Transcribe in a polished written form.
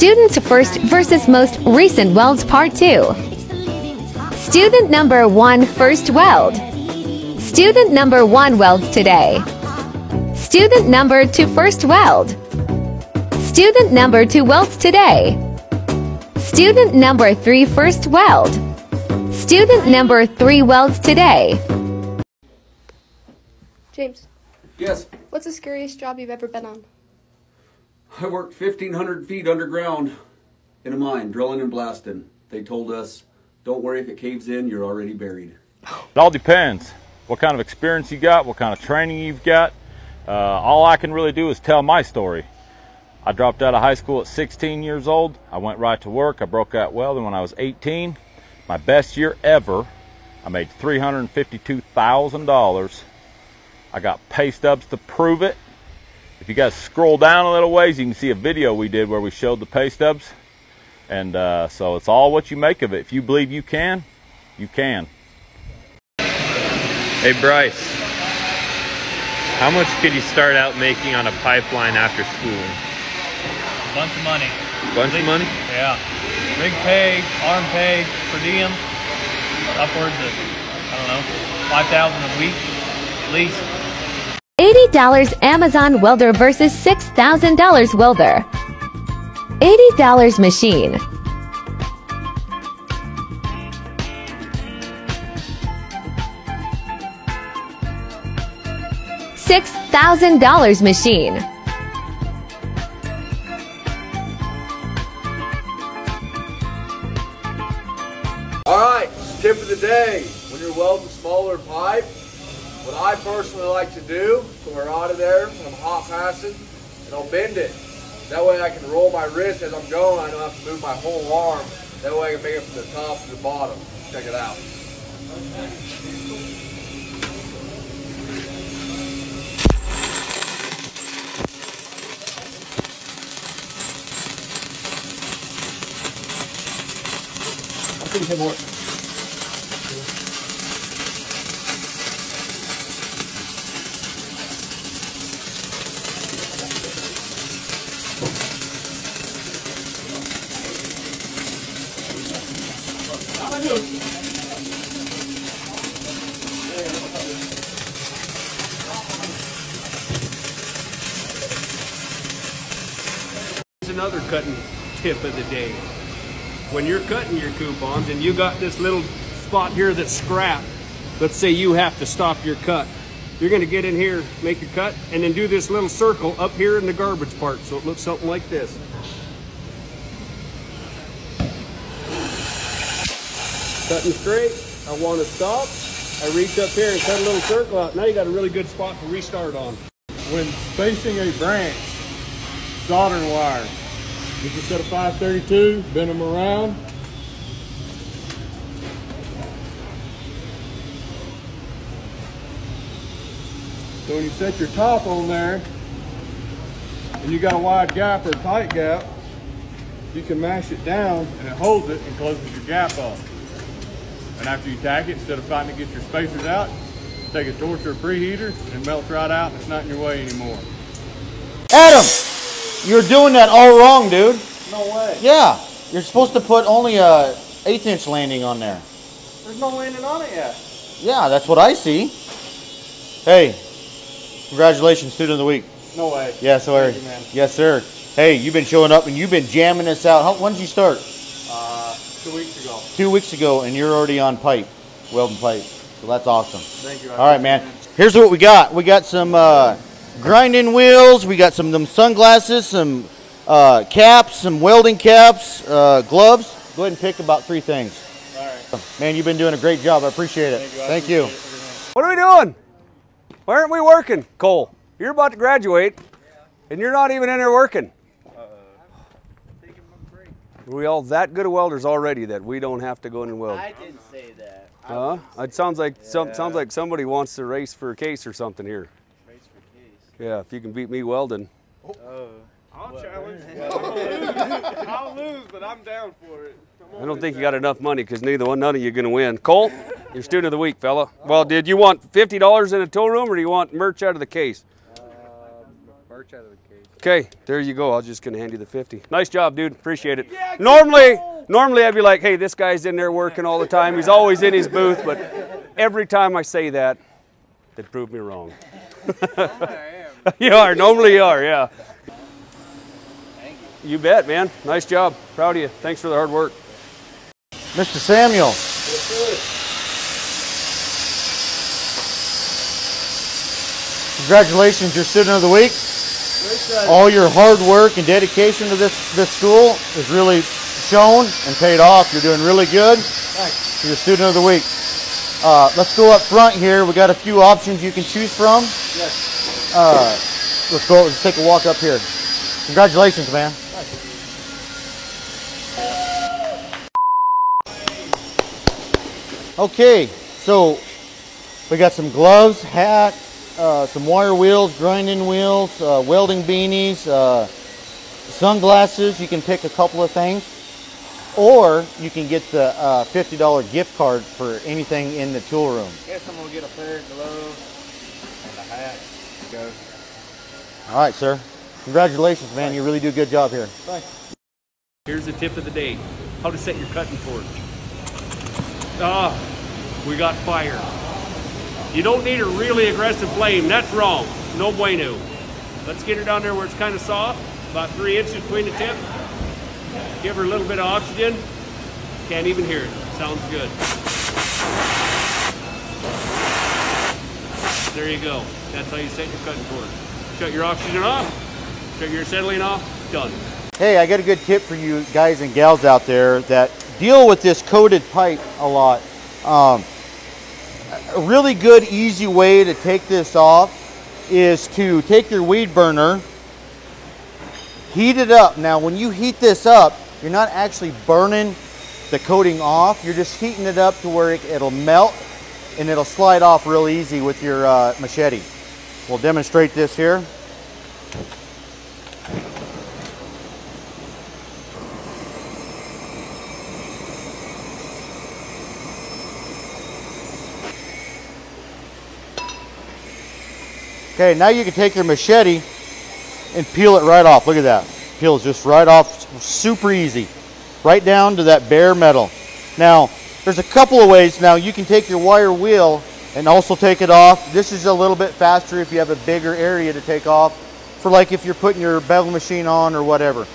Students First versus Most Recent Welds Part 2. Student number 1 first weld. Student number 1 welds today. Student number 2 first weld. Student number 2 welds today. Student number 3 first weld. Student number 3 welds today. James. Yes. What's the scariest job you've ever been on? I worked 1,500 feet underground in a mine, drilling and blasting. They told us, don't worry if it caves in, you're already buried. It all depends what kind of experience you got, what kind of training you've got. All I can really do is tell my story. I dropped out of high school at 16 years old. I went right to work. I broke out welding when I was 18. My best year ever. I made $352,000. I got pay stubs to prove it. If you guys scroll down a little ways, you can see a video we did where we showed the pay stubs. And so it's all what you make of it. If you believe you can, you can. Hey Bryce, how much could you start out making on a pipeline after school? A bunch of money. Bunch of money? Yeah. Big pay, arm pay, per diem, upwards of, I don't know, 5,000 a week at least. $80 Amazon welder versus $6,000 welder. $80 machine. $6,000 machine. All right, tip of the day. When you're welding smaller pipe, what I personally like to do, so we're out of there, I'm hot passing, and I'll bend it. That way I can roll my wrist as I'm going, I don't have to move my whole arm. That way I can make it from the top to the bottom. Check it out. I think it worked. Another cutting tip of the day. When you're cutting your coupons and you got this little spot here that's scrap, let's say you have to stop your cut. You're gonna get in here, make your cut, and then do this little circle up here in the garbage part so it looks something like this. Cutting straight, I wanna stop. I reach up here and cut a little circle out. Now you got a really good spot to restart on. When spacing a branch, soldering wire. You can set a 532, bend them around. So when you set your top on there, and you got a wide gap or a tight gap, you can mash it down and it holds it and closes your gap up. And after you tack it, instead of fighting to get your spacers out, take a torch or a preheater and it melts right out and it's not in your way anymore. Adam! You're doing that all wrong, dude. No way. Yeah. You're supposed to put only a 1/8-inch landing on there. There's no landing on it yet. Yeah, that's what I see. Hey, congratulations, student of the week. No way. Yes, sir. Thank you, man. Yes, sir. Hey, you've been showing up and you've been jamming us out. When did you start? 2 weeks ago. 2 weeks ago, and you're already on pipe, welding pipe. So that's awesome. Thank you. All right, man. Here's what we got. We got some... grinding wheels, we got some of them sunglasses, some caps, some welding caps, gloves. Go ahead and pick about 3 things. All right. Man, you've been doing a great job. I appreciate it. Thank you. What are we doing? Why aren't we working, Cole? You're about to graduate, yeah. And you're not even in there working. I'm taking my break. Are we all that good of welders already that we don't have to go in and weld? I didn't say that. It sounds like, yeah. Sounds like somebody wants to race for a case or something here. Yeah, if you can beat me welding. Oh, I'll challenge you. I'll lose, but I'm down for it. I don't think you got enough money because none of you are going to win. Cole, you're student of the week, fella. Oh. Well, did you want $50 in a tool room or do you want merch out of the case? Merch out of the case. Okay, there you go. I was just gonna hand you the 50. Nice job, dude. Appreciate it. Yeah, normally I'd be like, hey, this guy's in there working all the time. He's always in his booth, but every time I say that, they prove me wrong. You are. Normally you are, yeah. Thank you. You bet, man. Nice job. Proud of you. Thanks for the hard work. Mr. Samuel. Yes, congratulations, you're student of the week. All your hard work and dedication to this school is really shown and paid off. You're doing really good. Thanks. You're a student of the week. Let's go up front here. We got a few options you can choose from. Yes. Let's go. Let's take a walk up here. Congratulations, man. Thanks. Okay, so we got some gloves, hat, some wire wheels, grinding wheels, welding beanies, sunglasses. You can pick a couple of things, or you can get the $50 gift card for anything in the tool room. I guess I'm gonna get a pair of gloves and a hat. Go. All right, sir. Congratulations, man. Thanks. You really do a good job here. Thanks. Here's the tip of the day: how to set your cutting torch. Ah, we got fire. You don't need a really aggressive flame. That's wrong. No bueno. Let's get her down there where it's kind of soft, about 3 inches between the tip. Give her a little bit of oxygen. Can't even hear it. Sounds good. There you go. That's how you set your cutting torch. Shut your oxygen off. Shut your acetylene off. Done. Hey, I got a good tip for you guys and gals out there that deal with this coated pipe a lot. A really good, easy way to take this off is to take your weed burner, heat it up. Now, when you heat this up, you're not actually burning the coating off. You're just heating it up to where it'll melt and it'll slide off real easy with your machete. We'll demonstrate this here. Okay, now you can take your machete and peel it right off. Look at that. Peels just right off, super easy. Right down to that bare metal. Now, there's a couple of ways. Now, you can take your wire wheel and also take it off. This is a little bit faster if you have a bigger area to take off, for like if you're putting your bevel machine on or whatever.